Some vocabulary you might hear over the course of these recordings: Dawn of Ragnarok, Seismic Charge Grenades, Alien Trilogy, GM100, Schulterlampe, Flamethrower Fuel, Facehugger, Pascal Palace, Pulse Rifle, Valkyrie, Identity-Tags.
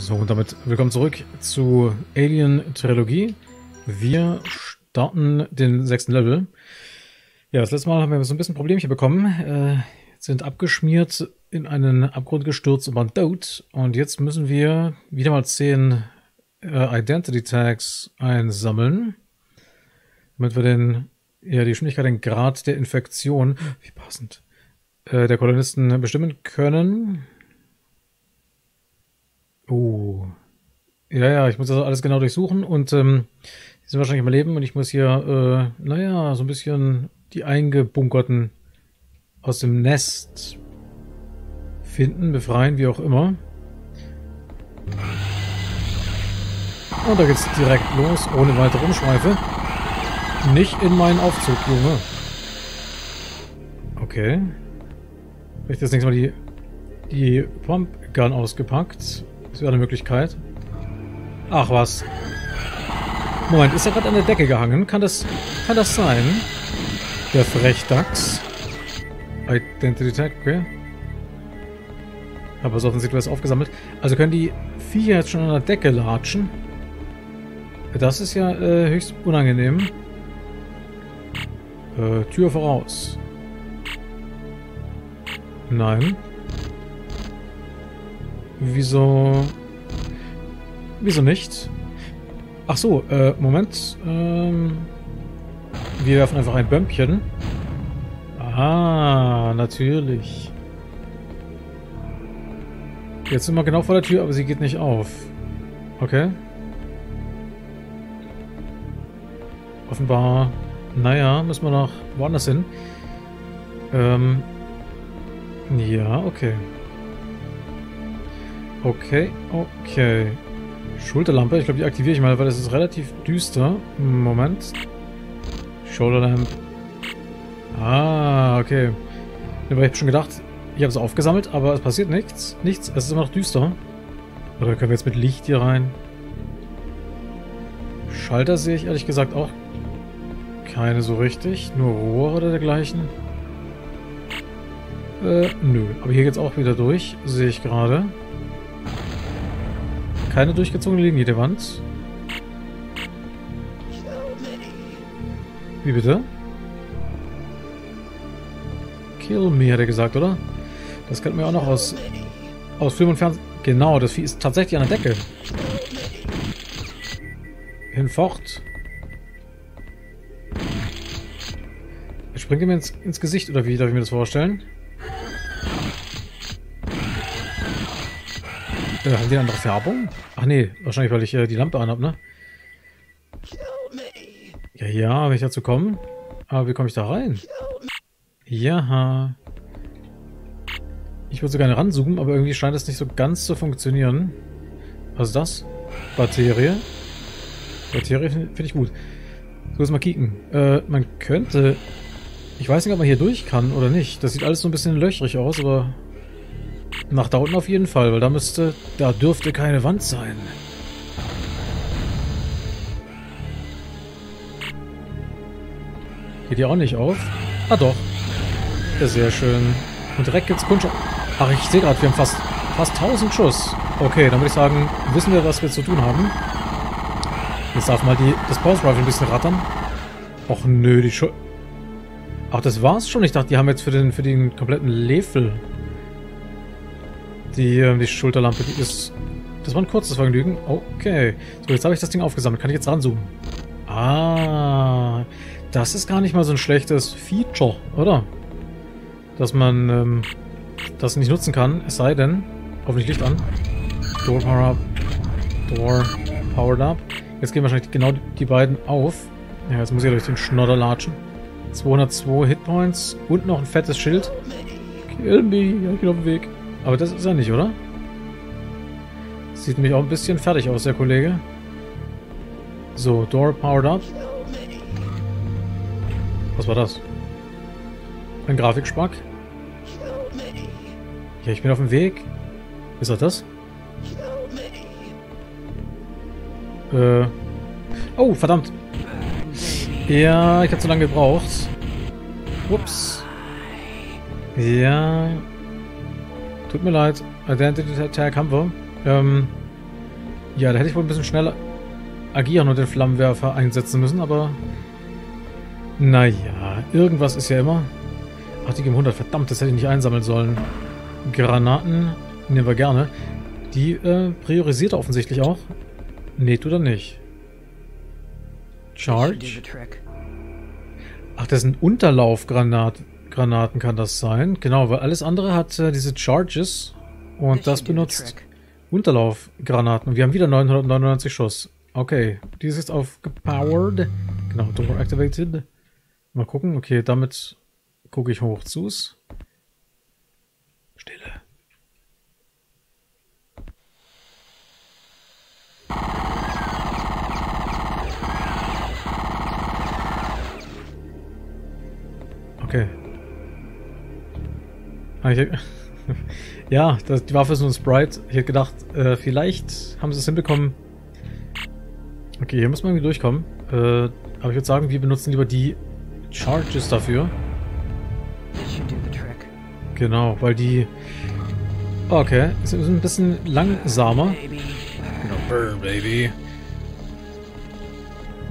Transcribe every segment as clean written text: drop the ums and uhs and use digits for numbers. So, und damit willkommen zurück zu Alien Trilogy. Wir starten den 6. Level. Ja, das letzte Mal haben wir so ein bisschen Problemchen bekommen. Sind abgeschmiert, in einen Abgrund gestürzt und waren tot. Und jetzt müssen wir wieder mal 10 Identity-Tags einsammeln, damit wir den, ja, die Geschwindigkeit, den Grad der Infektion, wie passend, der Kolonisten bestimmen können. Oh. Ja, ja, ich muss das alles genau durchsuchen und die sind wahrscheinlich im Leben und ich muss hier, naja, so ein bisschen die Eingebunkerten aus dem Nest finden, befreien, wie auch immer. Und da geht's direkt los, ohne weitere Umschweife. Nicht in meinen Aufzug, Junge. Okay. Ich habe das nächste Mal die Pump Gun ausgepackt. Das wäre eine Möglichkeit. Ach was. Moment, ist er gerade an der Decke gehangen? Kann das sein? Der Frechdachs. Identity-Tag, okay. Habe es offensichtlich was aufgesammelt. Also können die Viecher jetzt schon an der Decke latschen? Das ist ja höchst unangenehm. Tür voraus. Nein. Wieso nicht? Ach so, Moment. Wir werfen einfach ein Bömpchen. Ah, natürlich. Jetzt sind wir genau vor der Tür, aber sie geht nicht auf. Okay. Offenbar, naja, müssen wir noch woanders hin. Ja, okay. Okay, okay. Schulterlampe, ich glaube, die aktiviere ich mal, weil das ist relativ düster. Moment. Schulterlampe. Ah, okay. Da habe ich schon gedacht, ich habe es aufgesammelt, aber es passiert nichts. Nichts, es ist immer noch düster. Oder können wir jetzt mit Licht hier rein? Schalter sehe ich ehrlich gesagt auch keine so richtig. Nur Rohre oder dergleichen. Nö. Aber hier geht es auch wieder durch, sehe ich gerade. Keine durchgezogene Linie der Wand. Wie bitte? Kill me, hat er gesagt, oder? Das könnten wir auch noch aus Film und Fernsehen... Genau, das Vieh ist tatsächlich an der Decke. Hinfort. Er springt mir ins Gesicht, oder wie darf ich mir das vorstellen? Haben die eine andere Färbung? Ach nee, wahrscheinlich, weil ich die Lampe anhab, ne? Ja, ja, wenn ich dazu komme. Aber wie komme ich da rein? Ja. Ich würde so gerne ranzoomen, aber irgendwie scheint es nicht so ganz zu funktionieren. Was ist das? Batterie. Batterie finde ich gut. So, jetzt mal kicken. Man könnte... Ich weiß nicht, ob man hier durch kann oder nicht. Das sieht alles so ein bisschen löchrig aus, aber... Nach da unten auf jeden Fall, weil da dürfte keine Wand sein. Geht die auch nicht auf? Ah doch. Ja, sehr schön. Und direkt gibt's Kundschaft. Ach, ich sehe gerade, wir haben fast 1000 Schuss. Okay, dann würde ich sagen, wissen wir, was wir zu tun haben. Jetzt darf mal das Pulse Rifle ein bisschen rattern. Och nö, die Schuss. Ach, das war's schon. Ich dachte, die haben jetzt für den kompletten Level. Die Schulterlampe, die ist... Das war ein kurzes Vergnügen. Okay. So, jetzt habe ich das Ding aufgesammelt. Kann ich jetzt ranzoomen? Ah. Das ist gar nicht mal so ein schlechtes Feature, oder? Dass man das nicht nutzen kann. Es sei denn... Hoffentlich Licht an. Door power up. Door powered up. Jetzt gehen wahrscheinlich genau die beiden auf. Ja, jetzt muss ich durch den Schnodder latschen. 202 Hitpoints und noch ein fettes Schild. Kill me. Ja, ich bin auf dem Weg. Aber das ist er nicht, oder? Sieht nämlich auch ein bisschen fertig aus, der Kollege. So, Door powered up. Was war das? Ein Grafikspack? Ja, ich bin auf dem Weg. Ist er das? Oh, verdammt. Ja, ich habe zu lange gebraucht. Ups. Ja... Tut mir leid, Identity-Tag haben wir. Ja, da hätte ich wohl ein bisschen schneller agieren und den Flammenwerfer einsetzen müssen, aber naja, irgendwas ist ja immer. Ach, die GM100, verdammt, das hätte ich nicht einsammeln sollen. Granaten nehmen wir gerne. Die priorisiert er offensichtlich auch. Näht oder nicht? Charge. Ach, das sind Unterlaufgranaten, kann das sein? Genau, weil alles andere hat diese Charges und das benutzt Unterlaufgranaten. Und wir haben wieder 999 Schuss. Okay, die ist jetzt auf gepowered. Genau, Drucker activated. Mal gucken. Okay, damit gucke ich hoch zu's. Stille. Okay. Ja, die Waffe ist nur ein Sprite. Ich hätte gedacht, vielleicht haben sie es hinbekommen. Okay, hier muss man irgendwie durchkommen. Aber ich würde sagen, wir benutzen lieber die Charges dafür. Genau, weil die... Okay, es ist ein bisschen langsamer. Genau, burn, baby.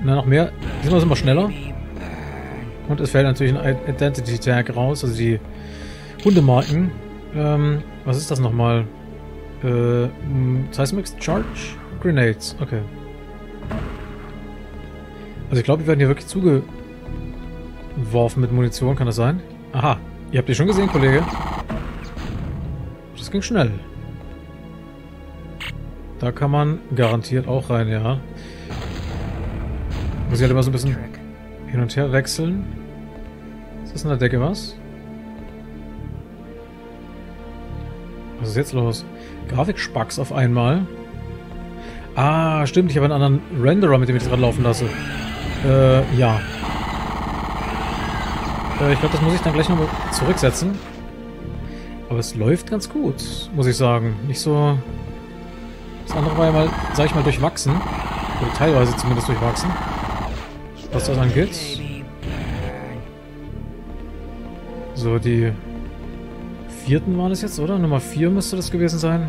Na, noch mehr. Diesmal sind wir schneller. Und es fällt natürlich ein Identity-Tag raus, also die Hundemarken. Was ist das nochmal? Seismic Charge Grenades. Okay. Also ich glaube, wir werden hier wirklich zugeworfen mit Munition, kann das sein? Aha, ihr habt die schon gesehen, Kollege. Das ging schnell. Da kann man garantiert auch rein, ja. Muss ich halt immer so ein bisschen hin und her wechseln. Ist das in der Decke was? Was ist jetzt los? Grafikspax auf einmal. Ah, stimmt, ich habe einen anderen Renderer, mit dem ich das gerade laufen lasse. Ja. Ich glaube, das muss ich dann gleich nochmal zurücksetzen. Aber es läuft ganz gut, muss ich sagen. Nicht so... Das andere war ja mal, sag ich mal, durchwachsen. Oder teilweise zumindest durchwachsen. Was das angeht. So, die vierten waren es jetzt, oder? Nummer 4 müsste das gewesen sein.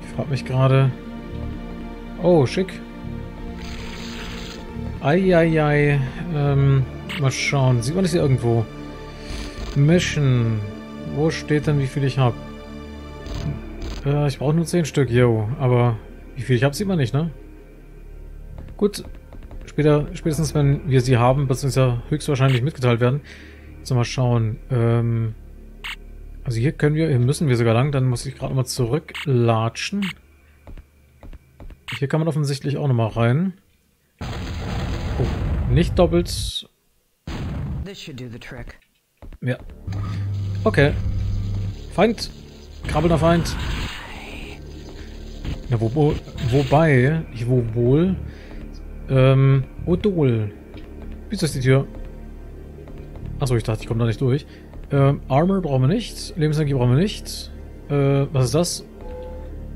Ich frage mich gerade... Oh, schick. Eieiei. Mal schauen. Sieht man das hier irgendwo? Mission. Wo steht denn, wie viel ich habe? Ich brauche nur 10 Stück, yo. Aber wie viel ich habe, sieht man nicht, ne? Gut. Spätestens, wenn wir sie haben, wird es uns ja höchstwahrscheinlich mitgeteilt werden. Jetzt mal schauen. Also hier können wir, hier müssen wir sogar lang. Dann muss ich gerade mal zurücklatschen. Hier kann man offensichtlich auch nochmal rein. Oh, nicht doppelt. Ja. Okay. Feind. Krabbelnder Feind. Ja, wobei, ich wohl. Odol. Wie ist das die Tür? Achso, ich dachte, ich komme da nicht durch. Armor brauchen wir nicht. Lebensenergie brauchen wir nicht. Was ist das?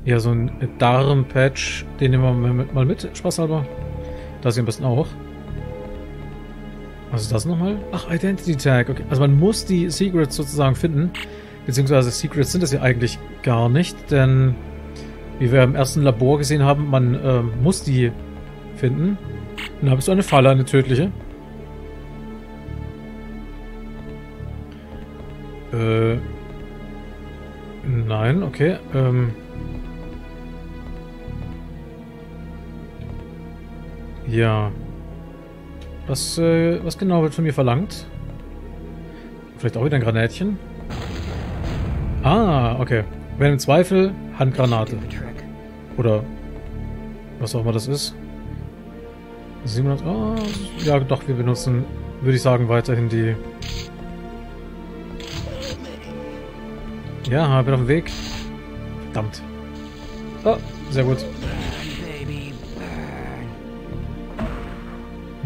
Ja, so ein Darmpatch. Den nehmen wir mal mit. Spaß halber. Das hier am besten auch. Was ist das nochmal? Ach, Identity Tag. Okay. Also man muss die Secrets sozusagen finden. Beziehungsweise Secrets sind das ja eigentlich gar nicht, denn wie wir im ersten Labor gesehen haben, man muss die finden. Dann habe ich so eine Falle, eine tödliche. Nein, okay. Ja. Was genau wird von mir verlangt? Vielleicht auch wieder ein Granatchen? Ah, okay. Wenn im Zweifel, Handgranate. Oder was auch immer das ist. 700... Oh, ja, doch, wir benutzen, würde ich sagen, weiterhin die... Ja, bin auf dem Weg. Verdammt. Oh, sehr gut.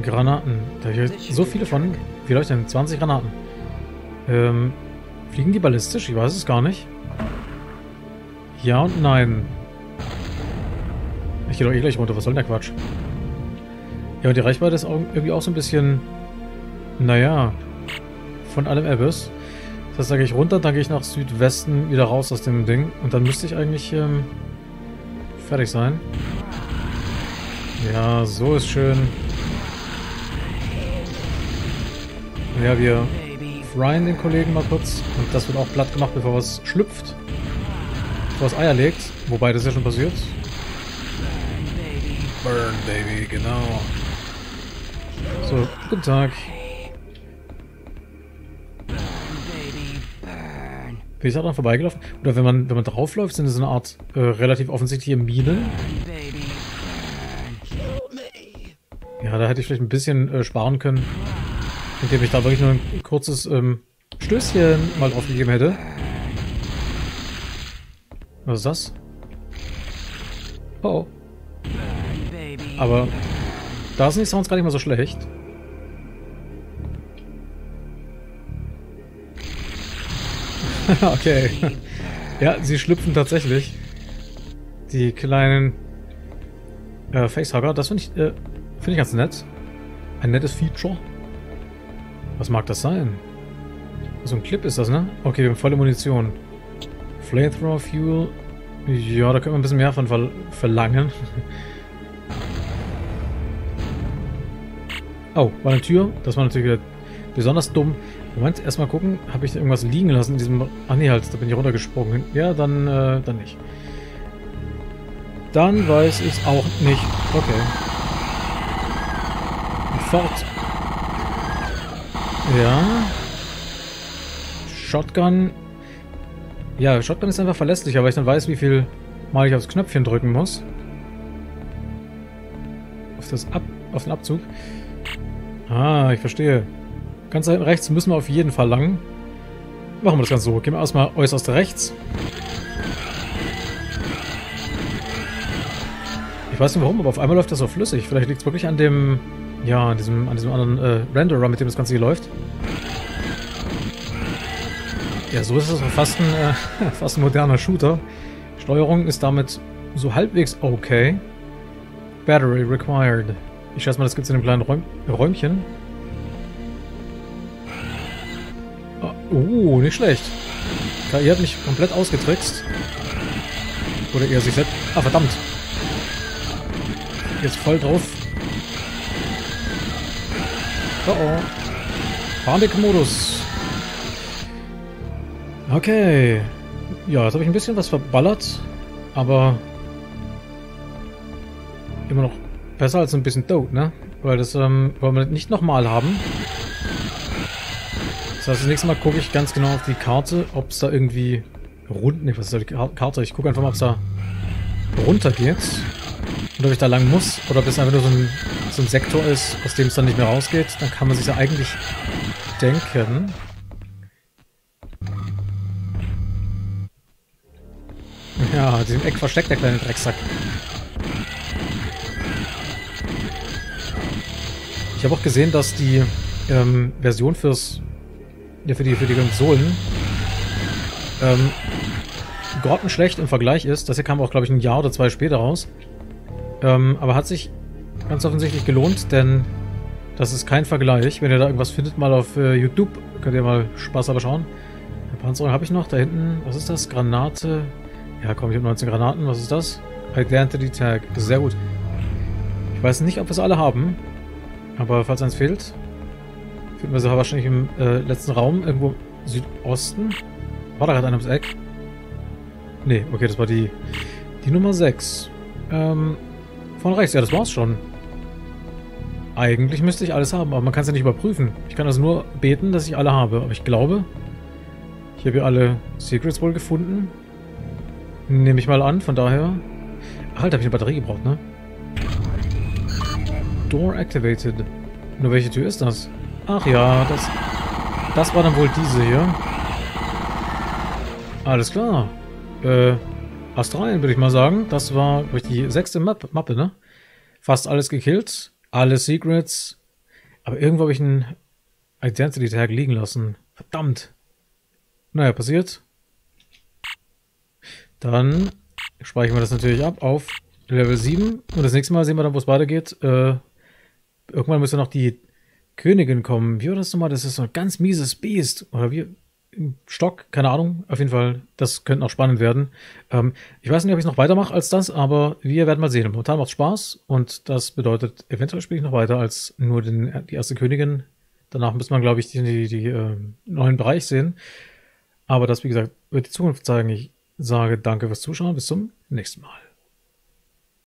Granaten. Da habe ich so viele von. Wie läuft denn? 20 Granaten. Fliegen die ballistisch? Ich weiß es gar nicht. Ja und nein. Ich gehe doch eh gleich runter. Was soll denn der Quatsch? Ja, und die Reichweite ist auch irgendwie auch so ein bisschen... Naja. von allem Abyss. Das heißt, da gehe ich runter, dann gehe ich nach Südwesten wieder raus aus dem Ding. Und dann müsste ich eigentlich fertig sein. Ja, so ist schön. Ja, wir fryen den Kollegen mal kurz. Und das wird auch platt gemacht, bevor was schlüpft. Bevor was Eier legt. Wobei, das ist ja schon passiert. Burn, Baby, genau. So, guten Tag. Bin ich da dran vorbeigelaufen? Oder wenn man draufläuft, sind es eine Art relativ offensichtliche Minen. Ja, da hätte ich vielleicht ein bisschen sparen können, indem ich da wirklich nur ein kurzes Stößchen mal drauf gegeben hätte. Was ist das? Oh. Aber da sind die Sounds gar nicht mal so schlecht. Okay. Ja, sie schlüpfen tatsächlich. Die kleinen Facehugger. Das finde ich ganz nett. Ein nettes Feature. Was mag das sein? So ein Clip ist das, ne? Okay, wir haben volle Munition. Flamethrower Fuel. Ja, da können wir ein bisschen mehr von verlangen. Oh, war eine Tür. Das war natürlich wieder besonders dumm. Moment, erstmal gucken. Habe ich da irgendwas liegen lassen in diesem... Ach nee, halt, da bin ich runtergesprungen. Ja, dann nicht. Dann weiß ich auch nicht. Okay. Fort. Ja. Shotgun. Ja, Shotgun ist einfach verlässlich, weil ich dann weiß, wie viel Mal ich aufs Knöpfchen drücken muss. Auf den Abzug. Ah, ich verstehe. Ganz hinten rechts müssen wir auf jeden Fall lang. Machen wir das ganz so. Gehen wir erstmal äußerst rechts. Ich weiß nicht warum, aber auf einmal läuft das so flüssig. Vielleicht liegt es wirklich an dem... Ja, an diesem anderen Renderer, mit dem das Ganze hier läuft. Ja, so ist das fast ein moderner Shooter. Steuerung ist damit so halbwegs okay. Battery required. Ich schätze mal, das gibt es in dem kleinen Räumchen. Oh, nicht schlecht. KI hat mich komplett ausgetrickst. Oder eher sich selbst. Ah, verdammt. Jetzt voll drauf. Oh oh. Panikmodus. Okay. Ja, jetzt habe ich ein bisschen was verballert. Aber immer noch besser als ein bisschen dope, ne? Weil das wollen wir nicht nochmal haben. Das heißt, das nächste Mal gucke ich ganz genau auf die Karte, ob es da irgendwie runter... Ne, was ist da die Karte? Ich gucke einfach mal, ob es da runter geht. Und ob ich da lang muss. Oder ob das einfach nur so ein Sektor ist, aus dem es dann nicht mehr rausgeht. Dann kann man sich ja eigentlich denken. Ja, in diesem Eck versteckt der kleine Drecksack. Ich habe auch gesehen, dass die Version für die Konsolen grottenschlecht im Vergleich ist. Das hier kam auch, glaube ich, ein Jahr oder zwei später raus. Aber hat sich ganz offensichtlich gelohnt, denn das ist kein Vergleich. Wenn ihr da irgendwas findet, mal auf YouTube, könnt ihr mal Spaß dabei schauen. Eine Panzerung habe ich noch da hinten. Was ist das? Granate. Ja, komm, ich habe 19 Granaten. Was ist das? Identity-Tag. Sehr gut. Ich weiß nicht, ob wir es alle haben. Aber falls eins fehlt, finden wir sie wahrscheinlich im letzten Raum, irgendwo im Südosten. War da gerade einer ums Eck? Nee, okay, das war die Nummer 6. Von rechts, ja, das war's schon. Eigentlich müsste ich alles haben, aber man kann es ja nicht überprüfen. Ich kann also nur beten, dass ich alle habe. Aber ich glaube, ich habe hier alle Secrets wohl gefunden. Nehme ich mal an, von daher... Ach, halt, habe ich eine Batterie gebraucht, ne? Door activated. Nur welche Tür ist das? Ach ja, das war dann wohl diese hier. Alles klar. Australien, würde ich mal sagen. Das war durch die 6. Mappe, ne? Fast alles gekillt. Alle Secrets. Aber irgendwo habe ich einen Identity-Tag liegen lassen. Verdammt. Naja, passiert. Dann speichern wir das natürlich ab auf Level 7. Und das nächste Mal sehen wir dann, wo es weitergeht. Irgendwann müsste noch die Königin kommen. Wie war das nochmal? Das ist so ein ganz mieses Biest. Oder wie? Stock? Keine Ahnung. Auf jeden Fall, das könnte noch spannend werden. Ich weiß nicht, ob ich noch weitermache als das, aber wir werden mal sehen. Momentan macht es Spaß und das bedeutet, eventuell spiele ich noch weiter als nur die erste Königin. Danach muss man, glaube ich, die neuen Bereich sehen. Aber das, wie gesagt, wird die Zukunft zeigen. Ich sage danke fürs Zuschauen. Bis zum nächsten Mal.